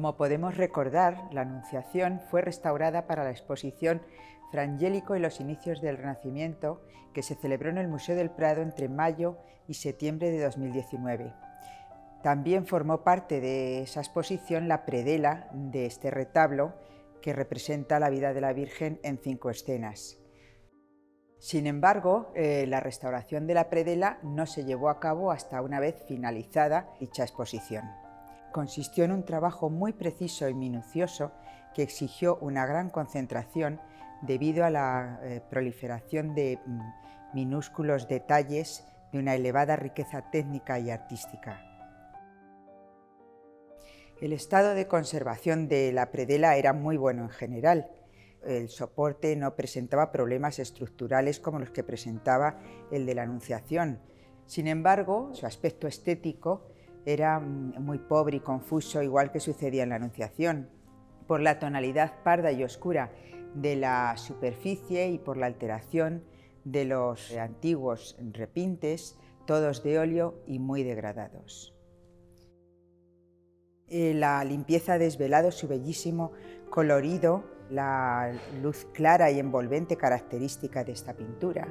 Como podemos recordar, la Anunciación fue restaurada para la exposición Fra Angelico y los inicios del Renacimiento, que se celebró en el Museo del Prado entre mayo y septiembre de 2019. También formó parte de esa exposición la predela de este retablo, que representa la vida de la Virgen en 5 escenas. Sin embargo, la restauración de la predela no se llevó a cabo hasta una vez finalizada dicha exposición. Consistió en un trabajo muy preciso y minucioso que exigió una gran concentración debido a la proliferación de minúsculos detalles de una elevada riqueza técnica y artística. El estado de conservación de la predela era muy bueno en general. El soporte no presentaba problemas estructurales como los que presentaba el de la Anunciación. Sin embargo, su aspecto estético era muy pobre y confuso, igual que sucedía en la Anunciación. Por la tonalidad parda y oscura de la superficie y por la alteración de los antiguos repintes, todos de óleo y muy degradados. La limpieza ha desvelado su bellísimo colorido, la luz clara y envolvente característica de esta pintura.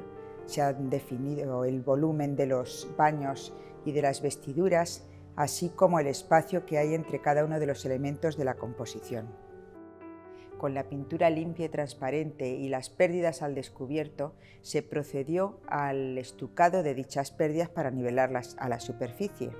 Se han definido el volumen de los baños y de las vestiduras, así como el espacio que hay entre cada uno de los elementos de la composición. Con la pintura limpia y transparente y las pérdidas al descubierto, se procedió al estucado de dichas pérdidas para nivelarlas a la superficie.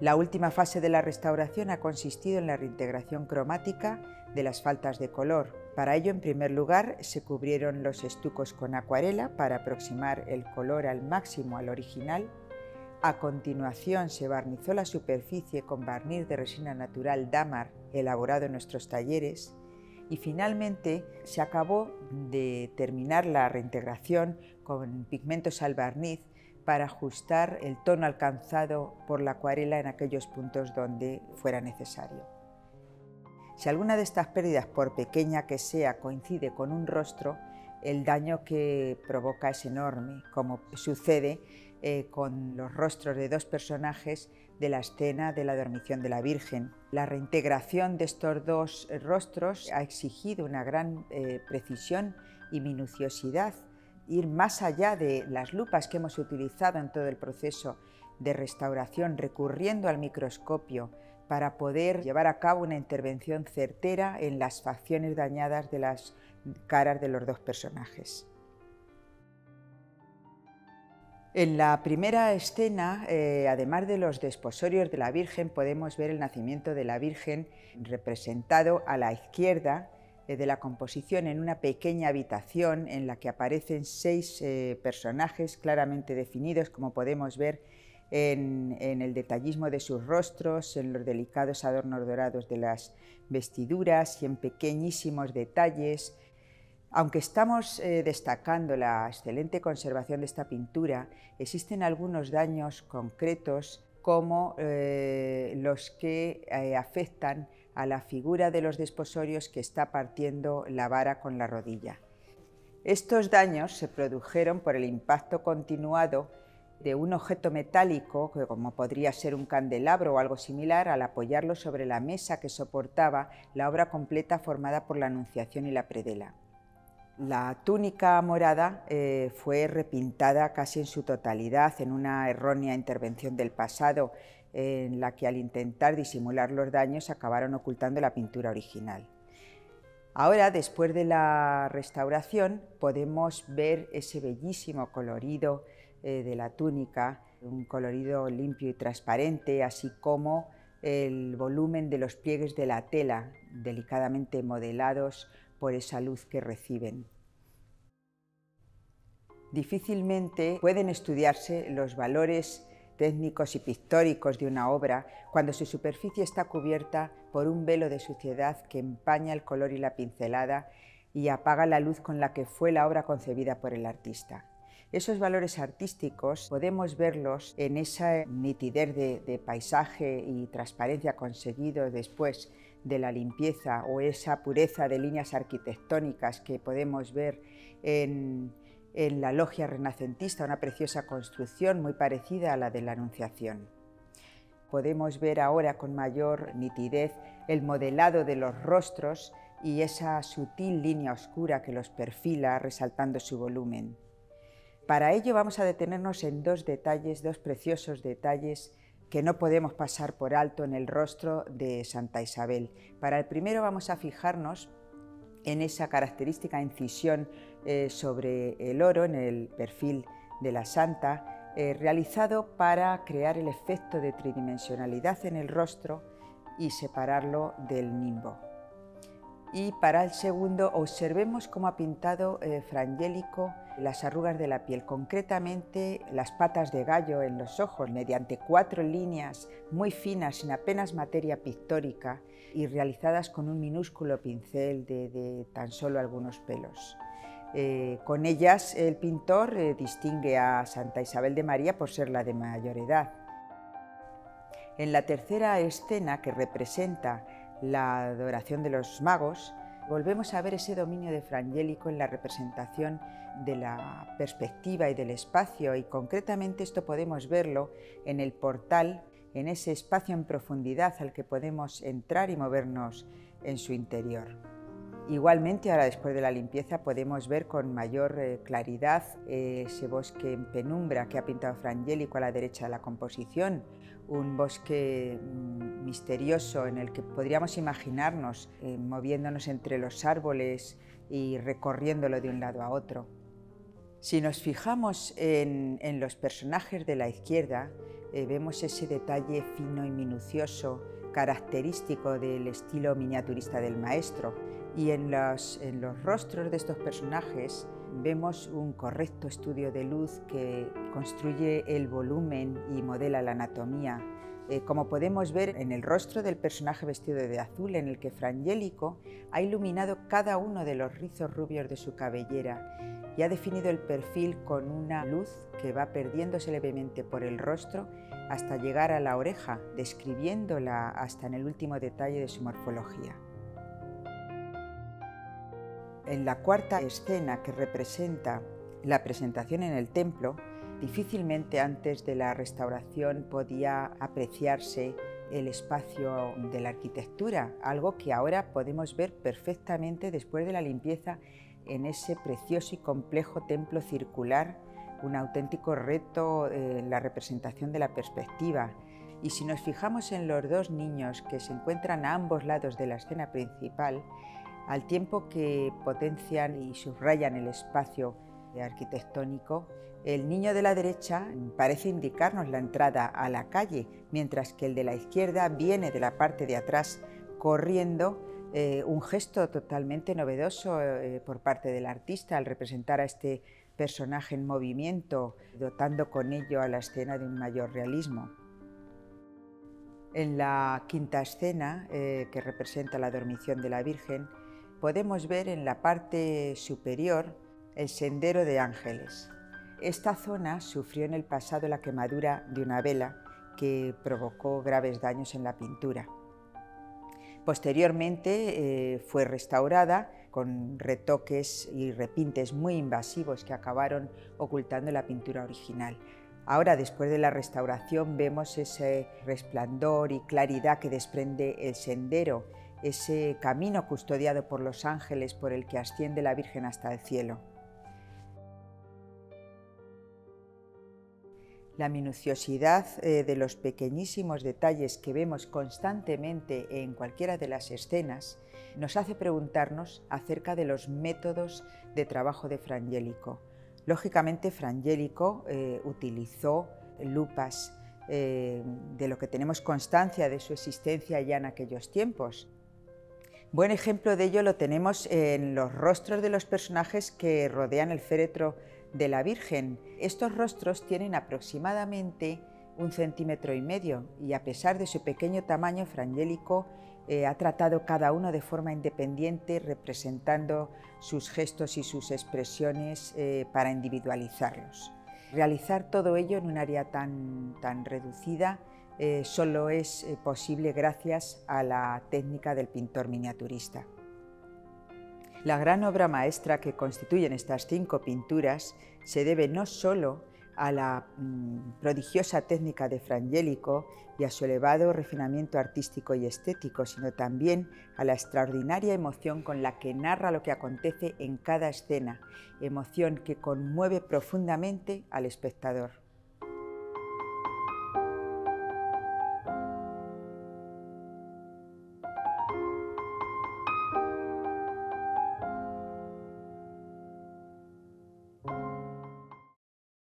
La última fase de la restauración ha consistido en la reintegración cromática de las faltas de color. Para ello, en primer lugar, se cubrieron los estucos con acuarela para aproximar el color al máximo al original. A continuación, se barnizó la superficie con barniz de resina natural dámar elaborado en nuestros talleres. Y finalmente, se acabó de terminar la reintegración con pigmentos al barniz para ajustar el tono alcanzado por la acuarela en aquellos puntos donde fuera necesario. Si alguna de estas pérdidas, por pequeña que sea, coincide con un rostro, el daño que provoca es enorme, como sucede con los rostros de 2 personajes de la escena de la Dormición de la Virgen. La reintegración de estos 2 rostros ha exigido una gran precisión y minuciosidad, ir más allá de las lupas que hemos utilizado en todo el proceso de restauración, recurriendo al microscopio para poder llevar a cabo una intervención certera en las facciones dañadas de las caras de los 2 personajes. En la primera escena, además de los desposorios de la Virgen, podemos ver el nacimiento de la Virgen representado a la izquierda de la composición en una pequeña habitación en la que aparecen 6 personajes claramente definidos, como podemos ver en el detallismo de sus rostros, en los delicados adornos dorados de las vestiduras y en pequeñísimos detalles. Aunque estamos destacando la excelente conservación de esta pintura, existen algunos daños concretos como los que afectan a la figura de los desposorios, que está partiendo la vara con la rodilla. Estos daños se produjeron por el impacto continuado de un objeto metálico, que como podría ser un candelabro o algo similar, al apoyarlo sobre la mesa que soportaba la obra completa formada por la Anunciación y la predela. La túnica morada fue repintada casi en su totalidad en una errónea intervención del pasado, en la que al intentar disimular los daños acabaron ocultando la pintura original. Ahora, después de la restauración, podemos ver ese bellísimo colorido de la túnica, un colorido limpio y transparente, así como el volumen de los pliegues de la tela, delicadamente modelados por esa luz que reciben. Difícilmente pueden estudiarse los valores técnicos y pictóricos de una obra cuando su superficie está cubierta por un velo de suciedad que empaña el color y la pincelada y apaga la luz con la que fue la obra concebida por el artista. Esos valores artísticos podemos verlos en esa nitidez de paisaje y transparencia conseguidos después de la limpieza, o esa pureza de líneas arquitectónicas que podemos ver en la logia renacentista, una preciosa construcción muy parecida a la de la Anunciación. podemos ver ahora con mayor nitidez el modelado de los rostros y esa sutil línea oscura que los perfila resaltando su volumen. Para ello vamos a detenernos en dos detalles, dos preciosos detalles que no podemos pasar por alto en el rostro de Santa Isabel. Para el primero vamos a fijarnos en esa característica incisión sobre el oro, en el perfil de la santa, realizado para crear el efecto de tridimensionalidad en el rostro y separarlo del nimbo. Y para el segundo, observemos cómo ha pintado Fra Angelico las arrugas de la piel, concretamente las patas de gallo en los ojos, mediante cuatro líneas muy finas, sin apenas materia pictórica y realizadas con un minúsculo pincel de tan solo algunos pelos. Con ellas el pintor distingue a Santa Isabel de María por ser la de mayor edad. En la tercera escena, que representa la adoración de los magos, volvemos a ver ese dominio de Fra Angelico en la representación de la perspectiva y del espacio, y concretamente esto podemos verlo en el portal, en ese espacio en profundidad al que podemos entrar y movernos en su interior. Igualmente, ahora después de la limpieza, podemos ver con mayor claridad ese bosque en penumbra que ha pintado Fra Angelico a la derecha de la composición, un bosque misterioso en el que podríamos imaginarnos moviéndonos entre los árboles y recorriéndolo de un lado a otro. Si nos fijamos en los personajes de la izquierda, vemos ese detalle fino y minucioso característico del estilo miniaturista del maestro, y en los rostros de estos personajes vemos un correcto estudio de luz que construye el volumen y modela la anatomía. Como podemos ver en el rostro del personaje vestido de azul, en el que Fra Angelico ha iluminado cada uno de los rizos rubios de su cabellera y ha definido el perfil con una luz que va perdiéndose levemente por el rostro hasta llegar a la oreja, describiéndola hasta en el último detalle de su morfología. En la cuarta escena, que representa la presentación en el templo, difícilmente antes de la restauración podía apreciarse el espacio de la arquitectura, algo que ahora podemos ver perfectamente después de la limpieza en ese precioso y complejo templo circular, un auténtico reto en la representación de la perspectiva. Y si nos fijamos en los dos niños que se encuentran a ambos lados de la escena principal, al tiempo que potencian y subrayan el espacio arquitectónico, el niño de la derecha parece indicarnos la entrada a la calle, mientras que el de la izquierda viene de la parte de atrás corriendo, un gesto totalmente novedoso por parte del artista al representar a este personaje en movimiento, dotando con ello a la escena de un mayor realismo. En la quinta escena, que representa la Dormición de la Virgen, podemos ver en la parte superior el sendero de ángeles. Esta zona sufrió en el pasado la quemadura de una vela que provocó graves daños en la pintura. Posteriormente fue restaurada con retoques y repintes muy invasivos que acabaron ocultando la pintura original. Ahora, después de la restauración, vemos ese resplandor y claridad que desprende el sendero, ese camino custodiado por los ángeles por el que asciende la Virgen hasta el cielo. La minuciosidad de los pequeñísimos detalles que vemos constantemente en cualquiera de las escenas nos hace preguntarnos acerca de los métodos de trabajo de Fra Angelico. Lógicamente, Fra Angelico utilizó lupas, de lo que tenemos constancia de su existencia ya en aquellos tiempos. Buen ejemplo de ello lo tenemos en los rostros de los personajes que rodean el féretro de la Virgen. Estos rostros tienen aproximadamente 1,5 cm y, a pesar de su pequeño tamaño, Fra Angelico ha tratado cada uno de forma independiente, representando sus gestos y sus expresiones para individualizarlos. Realizar todo ello en un área tan reducida solo es posible gracias a la técnica del pintor miniaturista. La gran obra maestra que constituyen estas 5 pinturas se debe no solo a la prodigiosa técnica de Fra Angelico y a su elevado refinamiento artístico y estético, sino también a la extraordinaria emoción con la que narra lo que acontece en cada escena, emoción que conmueve profundamente al espectador.